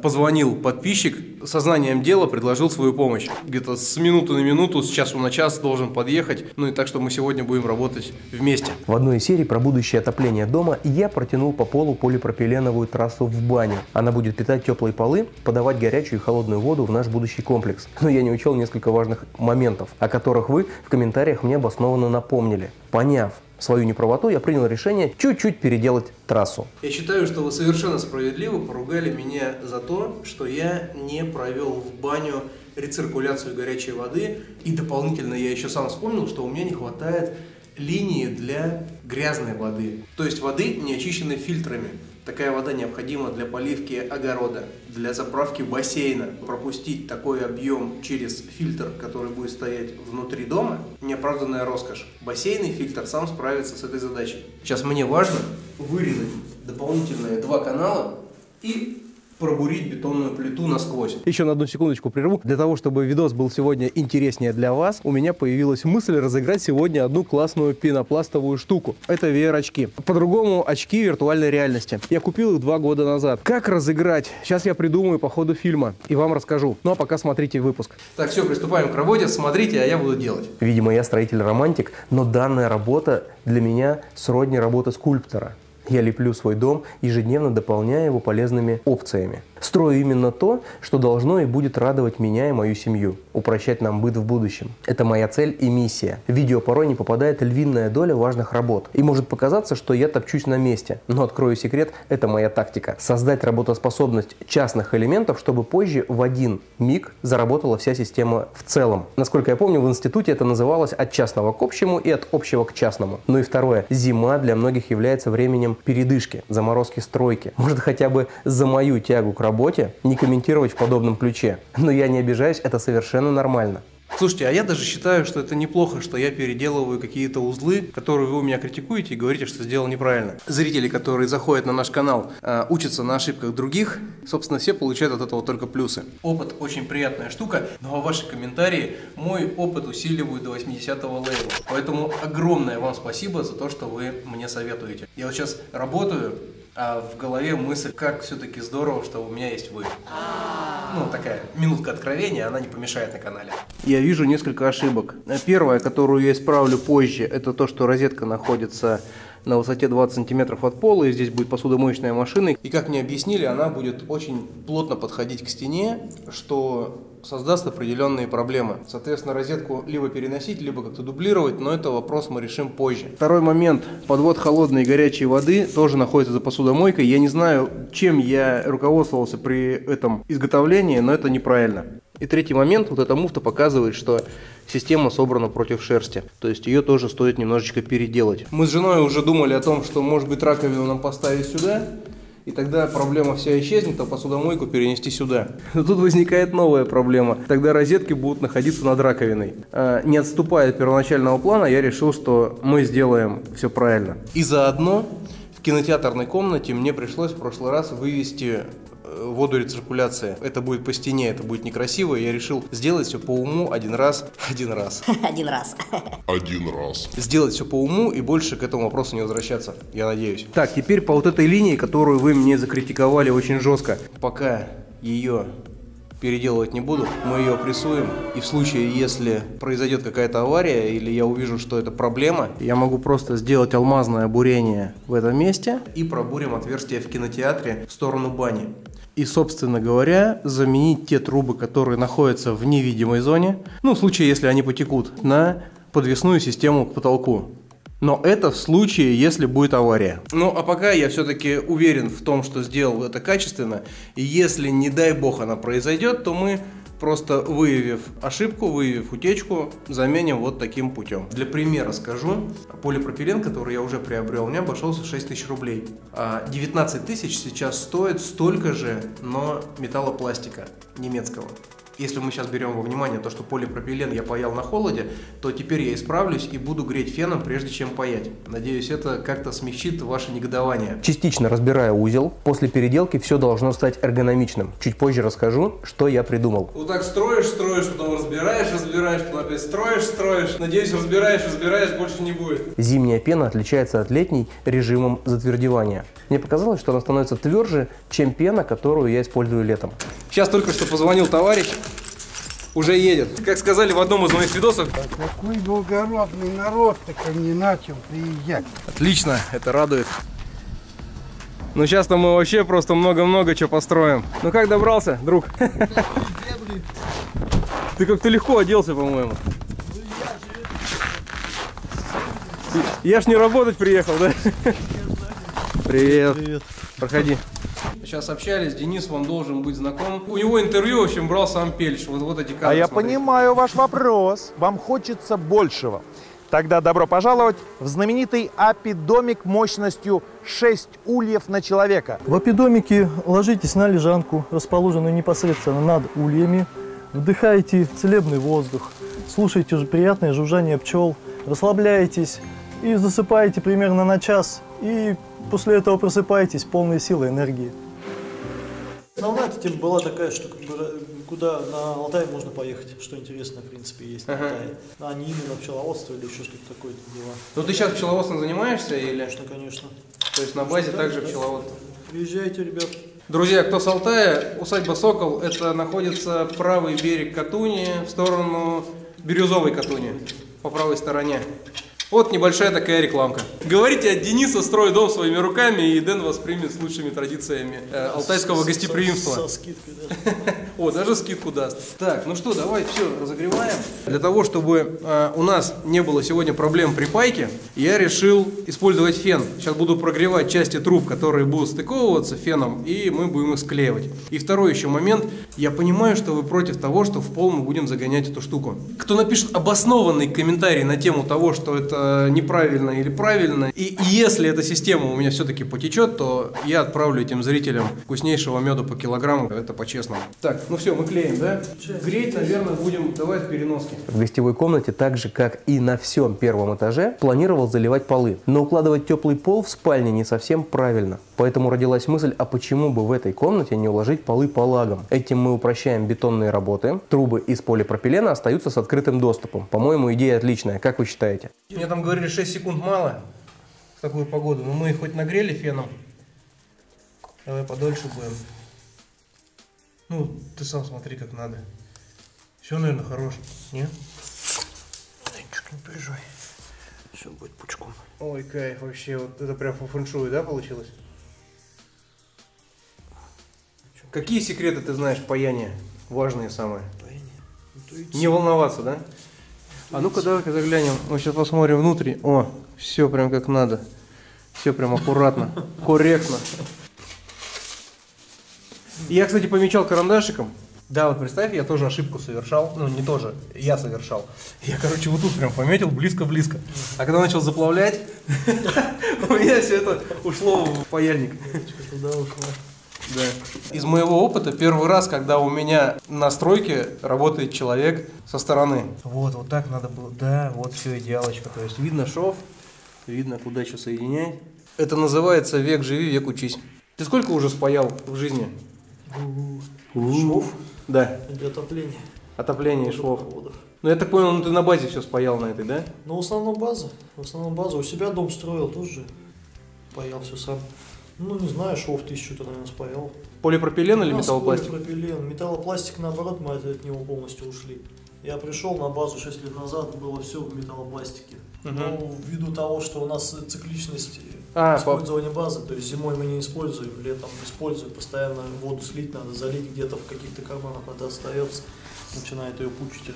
Позвонил подписчик, сознанием дела предложил свою помощь. Где-то с минуты на минуту, с часу на час должен подъехать. Ну и так, что мы сегодня будем работать вместе. В одной из серий про будущее отопление дома я протянул по полу полипропиленовую трассу в бане. Она будет питать теплые полы, подавать горячую и холодную воду в наш будущий комплекс. Но я не учел несколько важных моментов, о которых вы в комментариях мне обоснованно напомнили. Поняв свою неправоту, я принял решение чуть-чуть переделать трассу. Я считаю, что вы совершенно справедливо поругали меня за то, что я не провел в баню рециркуляцию горячей воды. И дополнительно я еще сам вспомнил, что у меня не хватает линии для грязной воды. То есть воды, не очищенной фильтрами. Такая вода необходима для поливки огорода, для заправки бассейна. Пропустить такой объем через фильтр, который будет стоять внутри дома, неоправданная роскошь. Бассейный фильтр сам справится с этой задачей. Сейчас мне важно вырезать дополнительные два канала и пробурить бетонную плиту насквозь. Еще на одну секундочку прерву. Для того, чтобы видос был сегодня интереснее для вас, у меня появилась мысль разыграть сегодня одну классную пенопластовую штуку. Это VR-очки. По-другому очки виртуальной реальности. Я купил их 2 года назад. Как разыграть? Сейчас я придумаю по ходу фильма и вам расскажу. Ну а пока смотрите выпуск. Так, все, приступаем к работе. Смотрите, а я буду делать. Видимо, я строитель-романтик, но данная работа для меня сродни работы скульптора. Я леплю свой дом, ежедневно дополняя его полезными опциями. Строю именно то, что должно и будет радовать меня и мою семью, упрощать нам быт в будущем. Это моя цель и миссия. В видео порой не попадает львиная доля важных работ. И может показаться, что я топчусь на месте. Но открою секрет, это моя тактика. Создать работоспособность частных элементов, чтобы позже в один миг заработала вся система в целом. Насколько я помню, в институте это называлось от частного к общему и от общего к частному. Ну и второе. Зима для многих является временем передышки, заморозки стройки. Может, хотя бы за мою тягу к работе не комментировать в подобном ключе. Но я не обижаюсь, это совершенно нормально. Слушайте, а я даже считаю, что это неплохо, что я переделываю какие-то узлы, которые вы у меня критикуете и говорите, что сделал неправильно. Зрители, которые заходят на наш канал, учатся на ошибках других, собственно, все получают от этого только плюсы. Опыт очень приятная штука, но ваши комментарии мой опыт усиливают до 80-го левела. Поэтому огромное вам спасибо за то, что вы мне советуете. Я вот сейчас работаю, а в голове мысль, как все-таки здорово, что у меня есть вы. Ну, такая минутка откровения, она не помешает на канале. Я вижу несколько ошибок. Первая, которую я исправлю позже, это то, что розетка находится на высоте 20 сантиметров от пола, и здесь будет посудомоечная машина. И как мне объяснили, она будет очень плотно подходить к стене, что создаст определенные проблемы. Соответственно, розетку либо переносить, либо как-то дублировать, но это вопрос мы решим позже. Второй момент. Подвод холодной и горячей воды тоже находится за посудомойкой. Я не знаю, чем я руководствовался при этом изготовлении, но это неправильно. И третий момент. Вот эта муфта показывает, что система собрана против шерсти. То есть ее тоже стоит немножечко переделать. Мы с женой уже думали о том, что, может быть, раковину нам поставить сюда. И тогда проблема вся исчезнет, а посудомойку перенести сюда. Но тут возникает новая проблема. Тогда розетки будут находиться над раковиной. Не отступая от первоначального плана, я решил, что мы сделаем все правильно. И заодно в кинотеатрной комнате мне пришлось в прошлый раз вывести воду рециркуляции. Это будет по стене, это будет некрасиво. Я решил сделать все по уму один раз. Сделать все по уму и больше к этому вопросу не возвращаться, я надеюсь. Так, теперь по вот этой линии, которую вы мне закритиковали очень жестко. Пока ее переделывать не буду, мы ее прессуем. И в случае, если произойдет какая-то авария или я увижу, что это проблема, я могу просто сделать алмазное бурение в этом месте и пробурим отверстие в кинотеатре в сторону бани. И, собственно говоря, заменить те трубы, которые находятся в невидимой зоне, ну, в случае, если они потекут, на подвесную систему к потолку. Но это в случае, если будет авария. Ну, а пока я все-таки уверен в том, что сделал это качественно. И если, не дай бог, она произойдет, то мы, просто выявив ошибку, выявив утечку, заменим вот таким путем. Для примера скажу, полипропилен, который я уже приобрел, мне обошелся 6000 рублей. 19 тысяч сейчас стоит столько же, но металлопластика немецкого. если мы сейчас берем во внимание то, что полипропилен я паял на холоде, то теперь я исправлюсь и буду греть феном, прежде чем паять. Надеюсь, это как-то смягчит ваше негодование. Частично разбирая узел, после переделки все должно стать эргономичным. Чуть позже расскажу, что я придумал. Вот так строишь, строишь, потом разбираешь, разбираешь, потом опять строишь, строишь. Надеюсь, разбираешь, разбираешь, больше не будет. Зимняя пена отличается от летней режимом затвердевания. Мне показалось, что она становится тверже, чем пена, которую я использую летом. Сейчас только что позвонил товарищ, уже едет. Как сказали в одном из моих видосов. А какой благородный народ-то ко мне начал приезжать. Отлично, это радует. Ну сейчас-то мы вообще просто много-много чего построим. Ну как добрался, друг? Ты как-то легко оделся, по-моему. Я ж не работать приехал, да? Привет. Привет. Проходи. Сейчас общались, Денис вам должен быть знаком. У него интервью, в общем, брал сам Пельш. Вот эти кадры. А я понимаю ваш вопрос. Вам хочется большего. Тогда добро пожаловать в знаменитый апидомик мощностью 6 ульев на человека. В апидомике ложитесь на лежанку, расположенную непосредственно над ульями. Вдыхайте целебный воздух, слушайте приятное жужжание пчел, расслабляйтесь и засыпаете примерно на час. И после этого просыпаетесь полной силой энергии. Основная тема была такая, что куда на Алтай можно поехать, что интересно, в принципе, есть на Алтае. А не именно пчеловодство или еще что-то такое дела. Ну ты сейчас пчеловодством занимаешься или? Конечно, конечно. То есть на базе также пчеловодство? Приезжайте, ребят. Друзья, кто с Алтая, усадьба Сокол, это находится правый берег Катуни в сторону бирюзовой Катуни, по правой стороне. Вот небольшая такая рекламка. Говорите от Дениса, строй дом своими руками, и Дэн вас примет с лучшими традициями алтайского гостеприимства. Со скидкой, да. О, даже скидку даст. Так, ну что, давай все разогреваем. Для того, чтобы у нас не было сегодня проблем при пайке, я решил использовать фен. Сейчас буду прогревать части труб, которые будут стыковываться феном, и мы будем их склеивать. И второй еще момент. Я понимаю, что вы против того, что в пол мы будем загонять эту штуку. Кто напишет обоснованный комментарий на тему того, что это неправильно или правильно, и если эта система у меня все-таки потечет, то я отправлю этим зрителям вкуснейшего меда по килограмму, это по-честному. Так, ну все, мы клеим, да? Греть, наверное, будем давать переноски. В гостевой комнате, так же как и на всем первом этаже, планировал заливать полы, но укладывать теплый пол в спальне не совсем правильно. Поэтому родилась мысль, а почему бы в этой комнате не уложить полы по лагам? Этим мы упрощаем бетонные работы, трубы из полипропилена остаются с открытым доступом. По-моему, идея отличная, как вы считаете? Мне там говорили, 6 секунд мало в такую погоду, но мы их хоть нагрели феном. Давай подольше будем. Ну, ты сам смотри, как надо. Все, наверное, хорош, не? Да ничего, не переживай. Все будет пучком. Ой, кайф вообще, вот это прям по фэншую, да, получилось? Какие секреты ты знаешь паяния? Важные самые. Паяния. Не волноваться, да? А ну-ка давай-ка заглянем. Мы сейчас посмотрим внутрь. О, все прям как надо. Все прям аккуратно, корректно. Я, кстати, помечал карандашиком. Да, вот представь, я тоже ошибку совершал. Ну, не тоже, я совершал. Я, короче, вот тут прям пометил близко-близко. А когда начал заплавлять, у меня все это ушло в паяльник. Да. Из моего опыта первый раз, когда у меня на стройке работает человек со стороны. Вот, вот так надо было. Да, вот все идеалочка. То есть видно шов, видно, куда что соединять. Это называется век живи, век учись. Ты сколько уже спаял в жизни? Шов? Да. Для отопления. Отопление и швов. Ну, я так понял, ну, ты на базе все спаял на этой, да? Ну, в основном база. В основном база. У себя дом строил, тоже паял все сам. Ну, не знаю, шов 1000 что-то, наверное, спаял. Полипропилен или металлопластик? Полипропилен. Металлопластик, наоборот, мы от него полностью ушли. Я пришел на базу 6 лет назад, было все в металлопластике. Но ввиду того, что у нас цикличность использования базы, то есть зимой мы не используем, летом используем, постоянно воду слить надо, залить где-то в каких-то карманах, вода остается, начинает ее пучить,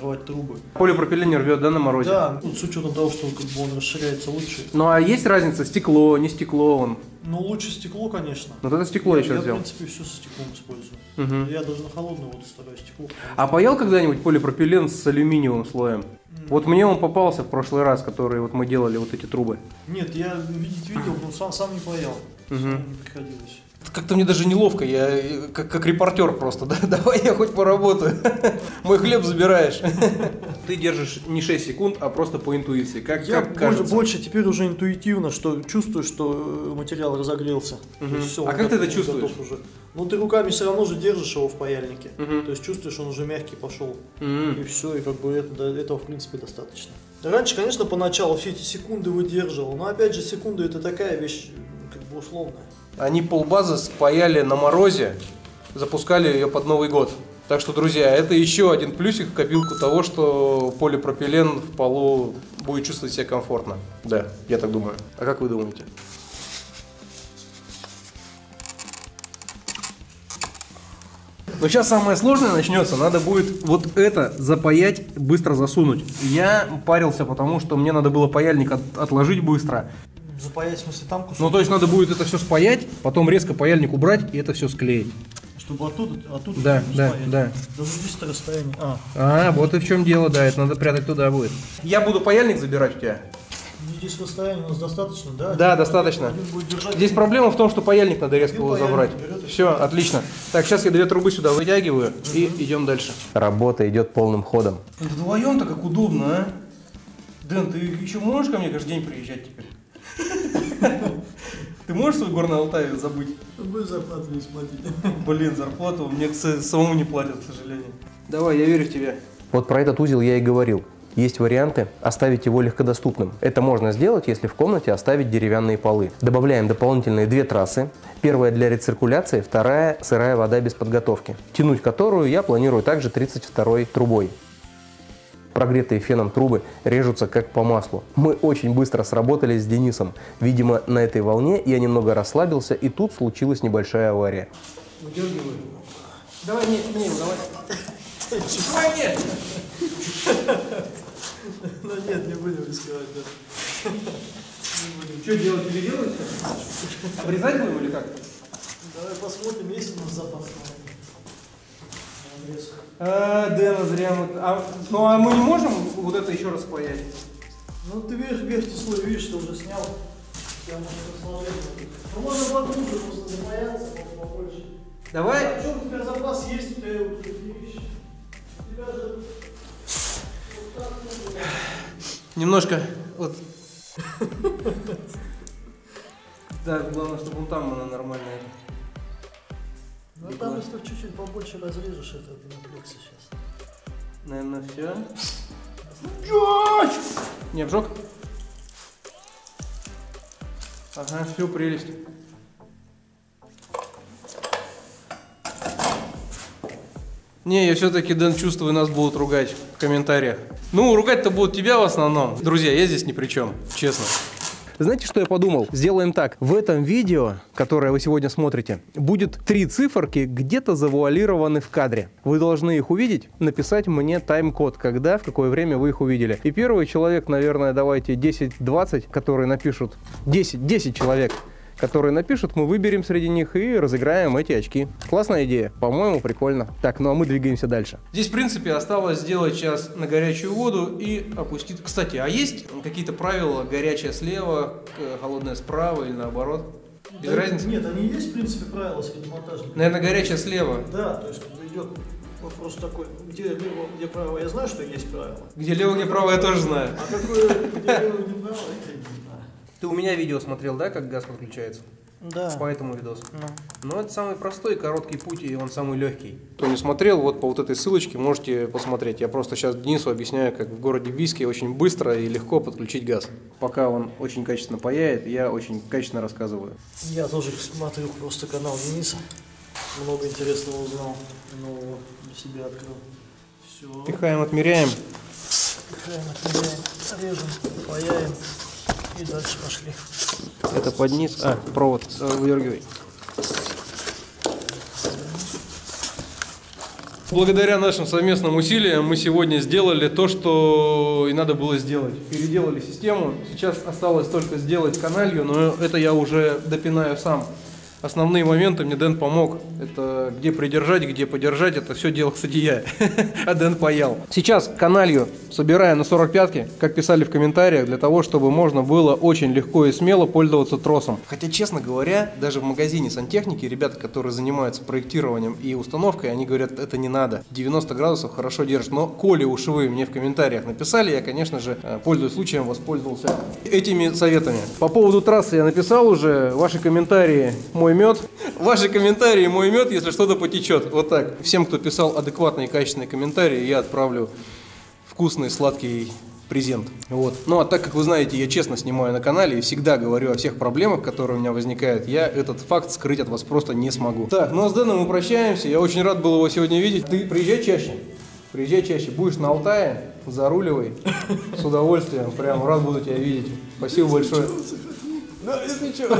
рвать трубы. Полипропилен не рвет, да, на морозе? Да, вот с учетом того, что как бы он расширяется лучше. Ну а есть разница, стекло, не стекло он? Ну, лучше стекло, конечно. Вот это стекло я сейчас взял. Я, в принципе, все со стеклом использую. Я даже на холодную воду стараюсь стекло. А паял когда-нибудь полипропилен с алюминиевым слоем? Вот мне он попался в прошлый раз, который вот мы делали вот эти трубы. Нет, я видел, но сам не паял. Сам не приходилось. Как-то мне даже неловко, я как репортер просто, да? Давай я хоть поработаю, мой хлеб забираешь. Ты держишь не 6 секунд, а просто по интуиции, как кажется. Больше теперь уже интуитивно, что чувствую, что материал разогрелся. Все, а как ты это чувствуешь? Уже. Ну ты руками все равно же держишь его в паяльнике, то есть чувствуешь, он уже мягкий пошел, и все, и как бы этого в принципе достаточно. Раньше, конечно, поначалу все эти секунды выдерживал, но опять же секунды это такая вещь, как бы условная. Они полбазы спаяли на морозе, запускали ее под Новый год. Так что, друзья, это еще один плюсик в копилку того, что полипропилен в полу будет чувствовать себя комфортно. Да, я так думаю. А как вы думаете? Но сейчас самое сложное начнется, надо будет вот это запаять, быстро засунуть. Я парился, потому что мне надо было паяльник отложить быстро. Запаять, в смысле, там кусок? Ну, то есть надо будет это все спаять, потом резко паяльник убрать и это все склеить. Чтобы оттуда да, да, да. Даже расстояние. Вот и в чем дело, да, это надо прятать туда будет. Я буду паяльник забирать у тебя. Здесь расстояние у нас достаточно, да? Да, достаточно. Здесь проблема в том, что паяльник надо резко его забрать. Все, отлично. Так, сейчас я 2 трубы сюда вытягиваю и идем дальше. Работа идет полным ходом. Вдвоем-то как удобно, а? Дэн, ты еще можешь ко мне каждый день приезжать теперь? Ты можешь свой горный Алтай забыть? Вы зарплату не платите. Блин, зарплату мне самому не платят, к сожалению. Давай, я верю в тебя. Вот про этот узел я и говорил. Есть варианты оставить его легкодоступным. Это можно сделать, если в комнате оставить деревянные полы. Добавляем дополнительные 2 трассы. Первая для рециркуляции, вторая сырая вода без подготовки, тянуть которую я планирую также 32-й трубой. Прогретые феном трубы режутся как по маслу. Мы очень быстро сработались с Денисом. Видимо, на этой волне я немного расслабился, и тут случилась небольшая авария. Выдергивай. Давай, нет, не, давай. Давай, нет. Ну нет, не будем рисковать, да. Что делать, переделать? Обрезать будем или как? Давай посмотрим, есть у нас запас. А, Дэна, зря мы... ну а мы не можем вот это еще раз спаять? Ну ты видишь, верхний слой, видишь, ты уже снял. Я могу расслаблять. Ну можно поглубже просто запаяться, побольше. Давай. А что у тебя запас есть, у тебя вот эти вещи. У тебя же... Вот так, вот так. Немножко вот... Да, главное, чтобы он там она нормальная. Ну там, да. Если чуть-чуть побольше разрежешь, это напряг сейчас. Наверное, все. Джоч! Не обжег? Ага, все, прелесть. Не, я все-таки, Дэн, чувствую, нас будут ругать в комментариях. Ну, ругать-то будут тебя в основном. Друзья, я здесь ни при чем, честно. Знаете, что я подумал? Сделаем так. В этом видео, которое вы сегодня смотрите, будет 3 циферки где-то завуалированы в кадре. Вы должны их увидеть, написать мне тайм-код, когда, в какое время вы их увидели. И первый человек, наверное, давайте 10-20, которые напишут... 10 человек, которые напишут, мы выберем среди них и разыграем эти очки. Классная идея, по-моему, прикольно. Так, ну а мы двигаемся дальше. Здесь, в принципе, осталось сделать сейчас на горячую воду и опустить. Кстати, а есть какие-то правила: горячая слева, холодная справа или наоборот? Без разницы? Нет, они есть, в принципе, правила среди монтажников. Наверное, горячая слева. Да, то есть идет вопрос такой, где лево, где право, я знаю, что есть правила. Где лево, где право, я тоже знаю. А какое где лево, где право, я не знаю. Ты у меня видео смотрел, да, как газ подключается? Да. По этому видосу. Но это самый простой, короткий путь, и он самый легкий. Кто не смотрел, вот по вот этой ссылочке можете посмотреть. Я просто сейчас Денису объясняю, как в городе Бийске очень быстро и легко подключить газ. Пока он очень качественно паяет, я очень качественно рассказываю. Я тоже смотрю просто канал Дениса. Много интересного узнал, нового для себя открыл. Все. Пихаем, отмеряем. Пихаем, отмеряем, режем, паяем. И дальше пошли. Это под низ. А, провод выдергивай. Благодаря нашим совместным усилиям мы сегодня сделали то, что и надо было сделать. Переделали систему. Сейчас осталось только сделать каналью, но это я уже допинаю сам. основные моменты мне Дэн помог. Это где придержать, где подержать. Это все дело, кстати, я. А Дэн паял. Сейчас каналью собираю на 45-ке, как писали в комментариях, для того, чтобы можно было очень легко и смело пользоваться тросом. Хотя, честно говоря, даже в магазине сантехники ребята, которые занимаются проектированием и установкой, они говорят, это не надо. 90 градусов хорошо держит. Но коли уж вы мне в комментариях написали, я, конечно же, пользуясь случаем, воспользовался этими советами. По поводу трассы я написал уже. Ваши комментарии — мой мед. Ваши комментарии — мой мед, если что-то потечет. Вот так. Всем, кто писал адекватные и качественные комментарии, я отправлю вкусный, сладкий презент. Вот. Ну а так как вы знаете, я честно снимаю на канале и всегда говорю о всех проблемах, которые у меня возникают, я этот факт скрыть от вас просто не смогу. Так, ну а с Дэном мы прощаемся. Я очень рад был его сегодня видеть. Ты приезжай чаще. Приезжай чаще. Будешь на Алтае, заруливай. С удовольствием. Прям рад буду тебя видеть. Спасибо большое. Да, если что.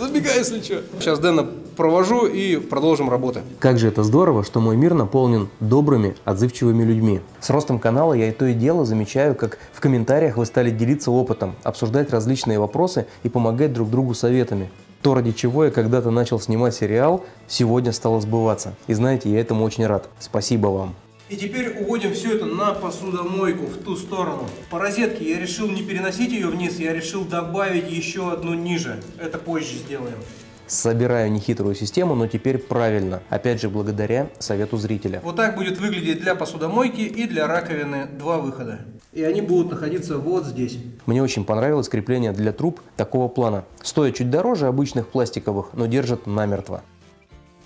Забегай, если что. Сейчас Дэна провожу и продолжим работы. Как же это здорово, что мой мир наполнен добрыми, отзывчивыми людьми. С ростом канала я и то и дело замечаю, как в комментариях вы стали делиться опытом, обсуждать различные вопросы и помогать друг другу советами. То, ради чего я когда-то начал снимать сериал, сегодня стало сбываться. И знаете, я этому очень рад. Спасибо вам. И теперь уводим все это на посудомойку, в ту сторону. По розетке я решил не переносить ее вниз, я решил добавить еще одну ниже. Это позже сделаем. Собираю нехитрую систему, но теперь правильно. Опять же, благодаря совету зрителя. Вот так будет выглядеть для посудомойки и для раковины два выхода. И они будут находиться вот здесь. Мне очень понравилось крепление для труб такого плана. Стоит чуть дороже обычных пластиковых, но держит намертво.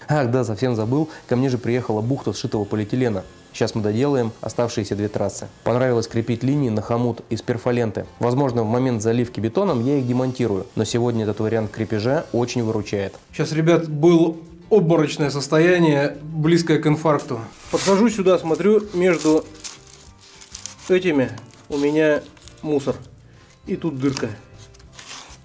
Ах да, совсем забыл, ко мне же приехала бухта сшитого полиэтилена. Сейчас мы доделаем оставшиеся две трассы. Понравилось крепить линии на хомут из перфоленты. Возможно, в момент заливки бетоном я их демонтирую, но сегодня этот вариант крепежа очень выручает. Сейчас, ребят, был обморочное состояние, близкое к инфаркту. Подхожу сюда, смотрю, между этими у меня мусор. И тут дырка.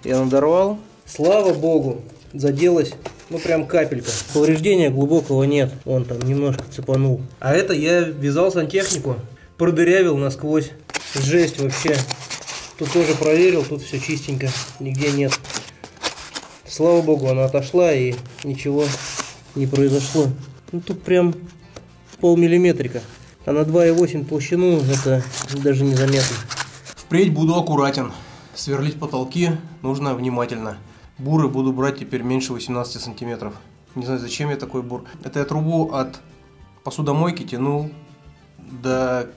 Я надорвал. Слава богу, заделась. Ну прям капелька. Повреждения глубокого нет. Он там немножко цепанул. А это я вязал сантехнику. Продырявил насквозь. Жесть вообще. Тут тоже проверил. Тут все чистенько. Нигде нет. Слава богу, она отошла и ничего не произошло. Ну тут прям полмиллиметрика. А на 2,8 толщину это даже незаметно. Впредь буду аккуратен. Сверлить потолки нужно внимательно. Буры буду брать теперь меньше 18 сантиметров. Не знаю, зачем я такой бур. Это я трубу от посудомойки тянул до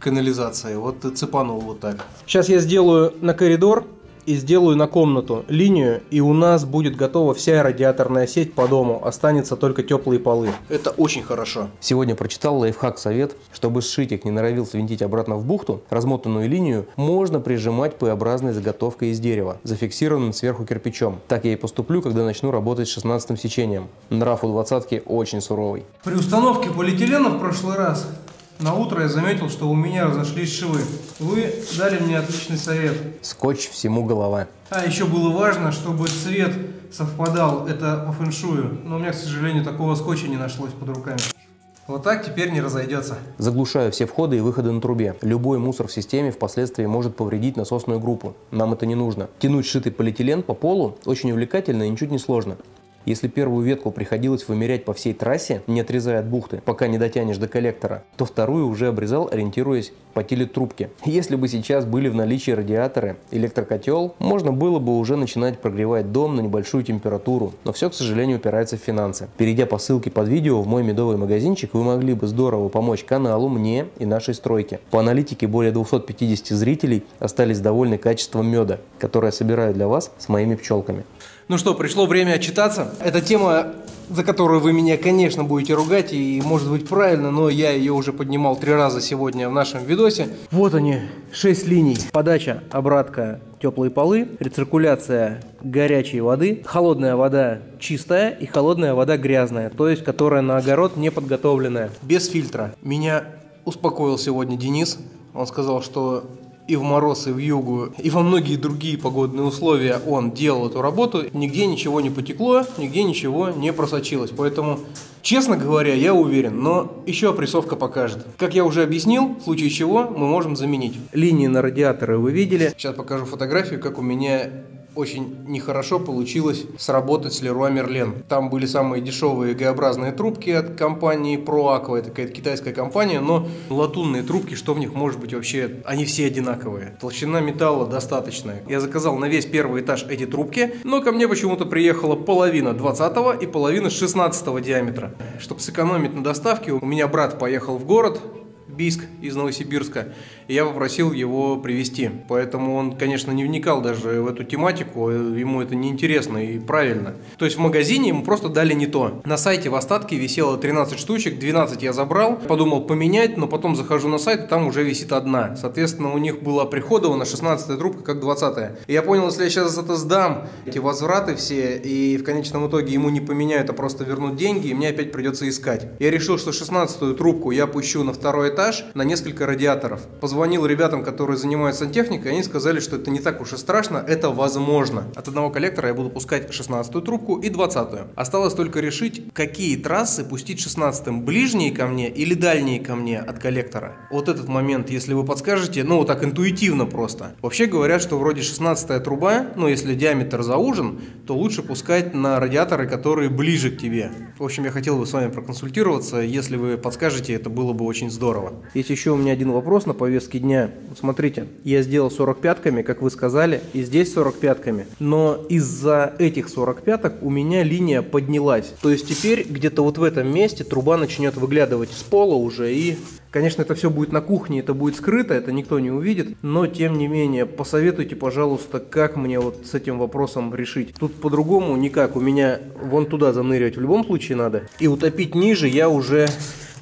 канализации. Вот и цепанул вот так. Сейчас я сделаю на коридор и сделаю на комнату линию. И у нас будет готова вся радиаторная сеть по дому. Останется только теплые полы. Это очень хорошо. Сегодня прочитал лайфхак-совет. Чтобы сшитик не норовил свинтить обратно в бухту, размотанную линию можно прижимать П-образной заготовкой из дерева, зафиксированным сверху кирпичом. Так я и поступлю, когда начну работать с 16-м сечением. Нрав у 20-ки очень суровый. При установке полиэтилена в прошлый раз на утро я заметил, что у меня разошлись швы. Вы дали мне отличный совет. Скотч всему голова. А еще было важно, чтобы цвет совпадал. Это по фэншую. Но у меня, к сожалению, такого скотча не нашлось под руками. Вот так теперь не разойдется. Заглушаю все входы и выходы на трубе. Любой мусор в системе впоследствии может повредить насосную группу. Нам это не нужно. Тянуть шитый полиэтилен по полу очень увлекательно и ничуть не сложно. Если первую ветку приходилось вымерять по всей трассе, не отрезая от бухты, пока не дотянешь до коллектора, то вторую уже обрезал, ориентируясь по телетрубке. Если бы сейчас были в наличии радиаторы, электрокотел, можно было бы уже начинать прогревать дом на небольшую температуру, но все, к сожалению, упирается в финансы. Перейдя по ссылке под видео в мой медовый магазинчик, вы могли бы здорово помочь каналу, мне и нашей стройке. По аналитике более 250 зрителей остались довольны качеством меда, которое я собираю для вас с моими пчелками. Ну что, пришло время отчитаться. Это тема, за которую вы меня, конечно, будете ругать, и может быть правильно, но я ее уже поднимал 3 раза сегодня в нашем видосе. Вот они, 6 линий. Подача, обратка, теплые полы, рециркуляция горячей воды, холодная вода чистая и холодная вода грязная, то есть которая на огород не подготовленная, без фильтра. Меня успокоил сегодня Денис. Он сказал, что и в мороз, и в югу, и во многие другие погодные условия он делал эту работу. Нигде ничего не потекло, нигде ничего не просочилось. Поэтому, честно говоря, я уверен, но еще опрессовка покажет. Как я уже объяснил, в случае чего мы можем заменить. Линии на радиаторы вы видели. Сейчас покажу фотографию, как у меня очень нехорошо получилось сработать с Leroy Merlin. Там были самые дешевые Г-образные трубки от компании ProAqua, это какая-то китайская компания, но латунные трубки, что в них может быть вообще, они все одинаковые. Толщина металла достаточная. Я заказал на весь первый этаж эти трубки, но ко мне почему-то приехала половина 20 и половина 16 диаметра. Чтобы сэкономить на доставке, у меня брат поехал в город, Бийск из Новосибирска, и я попросил его привезти. Поэтому он, конечно, не вникал даже в эту тематику, ему это неинтересно и правильно. То есть в магазине ему просто дали не то. На сайте в остатке висело 13 штучек, 12 я забрал, подумал поменять, но потом захожу на сайт, там уже висит одна. Соответственно, у них была оприходована 16-я трубка как 20-я. И я понял, если я сейчас это сдам, эти возвраты все, и в конечном итоге ему не поменяют, а просто вернут деньги, и мне опять придется искать. Я решил, что 16-ю трубку я пущу на второй этаж, на несколько радиаторов. Позвонил ребятам, которые занимаются сантехникой, они сказали, что это не так уж и страшно, это возможно. От одного коллектора я буду пускать 16-ю трубку и 20-ю. Осталось только решить, какие трассы пустить 16-м, ближние ко мне или дальние ко мне от коллектора. Вот этот момент, если вы подскажете, ну вот так интуитивно просто. Вообще говорят, что вроде 16-я труба, но если диаметр заужен, то лучше пускать на радиаторы, которые ближе к тебе. В общем, я хотел бы с вами проконсультироваться, если вы подскажете, это было бы очень здорово. Есть еще у меня один вопрос на повестке дня. Смотрите, я сделал 45-ками, как вы сказали, и здесь 45-ками. Но из-за этих 45-ок у меня линия поднялась. То есть теперь где-то вот в этом месте труба начнет выглядывать с пола уже. И, конечно, это все будет на кухне, это будет скрыто, это никто не увидит. Но, тем не менее, посоветуйте, пожалуйста, как мне вот с этим вопросом решить. Тут по-другому никак. У меня вон туда заныривать в любом случае надо. И утопить ниже я уже...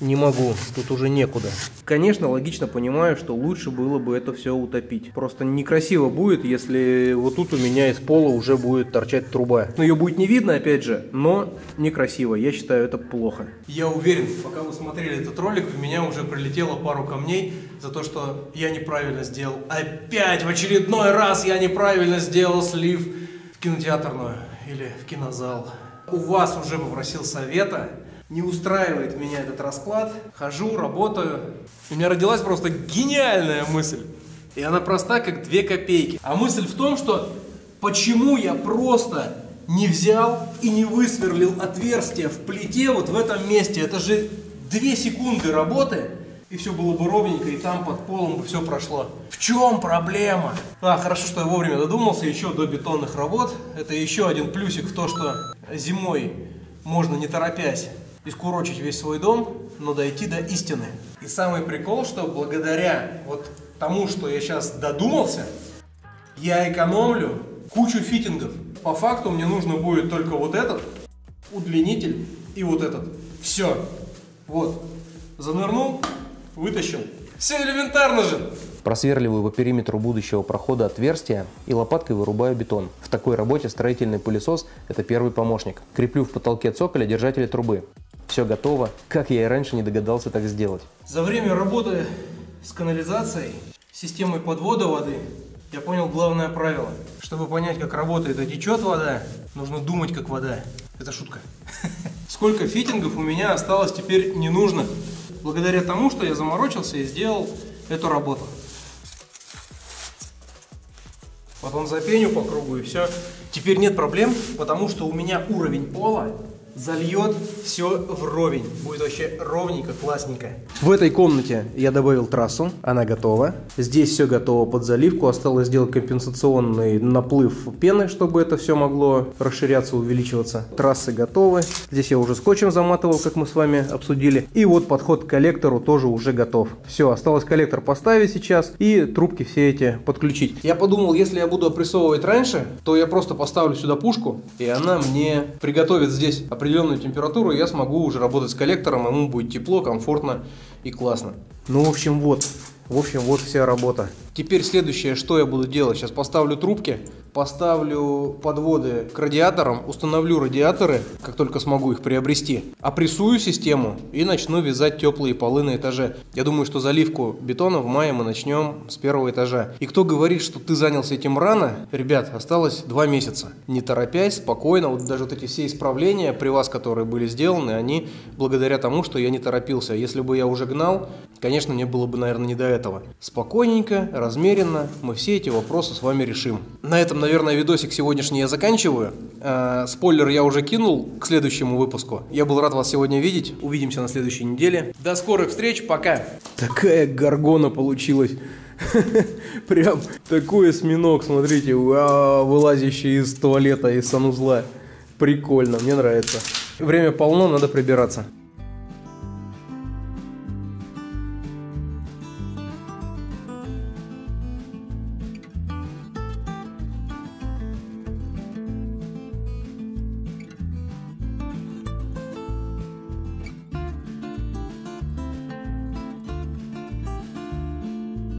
не могу, тут уже некуда. Конечно, логично понимаю, что лучше было бы это все утопить. Просто некрасиво будет, если вот тут у меня из пола уже будет торчать труба. Но ее будет не видно, опять же, но некрасиво. Я считаю, это плохо. Я уверен, пока вы смотрели этот ролик, в меня уже прилетело пару камней за то, что я неправильно сделал. Опять в очередной раз я неправильно сделал слив в кинотеатрную или в кинозал. У вас уже попросил совета. Не устраивает меня этот расклад. Хожу, работаю. У меня родилась просто гениальная мысль. И она проста, как 2 копейки. А мысль в том, что почему я просто не взял и не высверлил отверстие в плите вот в этом месте. Это же 2 секунды работы, и все было бы ровненько, и там под полом бы все прошло. В чем проблема? А, хорошо, что я вовремя додумался, еще до бетонных работ. Это еще один плюсик в то, что зимой можно не торопясь искурочить весь свой дом, но дойти до истины. И самый прикол, что благодаря вот тому, что я сейчас додумался, я экономлю кучу фитингов. По факту мне нужно будет только вот этот удлинитель и вот этот. Все. Вот. Занырнул, вытащил. Все элементарно же. Просверливаю по периметру будущего прохода отверстия и лопаткой вырубаю бетон. В такой работе строительный пылесос – это первый помощник. Креплю в потолке цоколя держатели трубы. Все готово, как я и раньше не догадался так сделать. За время работы с канализацией, системой подвода воды, я понял главное правило. Чтобы понять, как работает и течет вода, нужно думать, как вода. Это шутка. Сколько фитингов у меня осталось теперь не нужно, благодаря тому, что я заморочился и сделал эту работу. Потом запеню по кругу и все. Теперь нет проблем, потому что у меня уровень пола зальет все вровень. Будет вообще ровненько, классненько. В этой комнате я добавил трассу, она готова. Здесь все готово под заливку. Осталось сделать компенсационный наплыв пены, чтобы это все могло расширяться, увеличиваться. Трассы готовы. Здесь я уже скотчем заматывал, как мы с вами обсудили. И вот подход к коллектору тоже уже готов. Все, осталось коллектор поставить сейчас и трубки все эти подключить. Я подумал, если я буду опрессовывать раньше, то я просто поставлю сюда пушку, и она мне приготовит здесь определенную температуру, я смогу уже работать с коллектором, ему будет тепло, комфортно и классно. Ну, в общем, вот вся работа. Теперь следующее, что я буду делать. Сейчас поставлю трубки, поставлю подводы к радиаторам, установлю радиаторы, как только смогу их приобрести, опрессую систему и начну вязать теплые полы на этаже. Я думаю, что заливку бетона в мае мы начнем с первого этажа. И кто говорит, что ты занялся этим рано, ребят, осталось 2 месяца. Не торопясь, спокойно, вот даже вот эти все исправления при вас, которые были сделаны, они благодаря тому, что я не торопился. Если бы я уже гнал, конечно, мне было бы, наверное, не до этого. Спокойненько, размеренно мы все эти вопросы с вами решим. На этом наверное, видосик сегодняшний я заканчиваю. Спойлер я уже кинул к следующему выпуску. Я был рад вас сегодня видеть. Увидимся на следующей неделе. До скорых встреч, пока. Такая горгона получилась. Прям такой осьминог, смотрите, вылазящий из туалета, из санузла. Прикольно, мне нравится. Время полно, надо прибираться.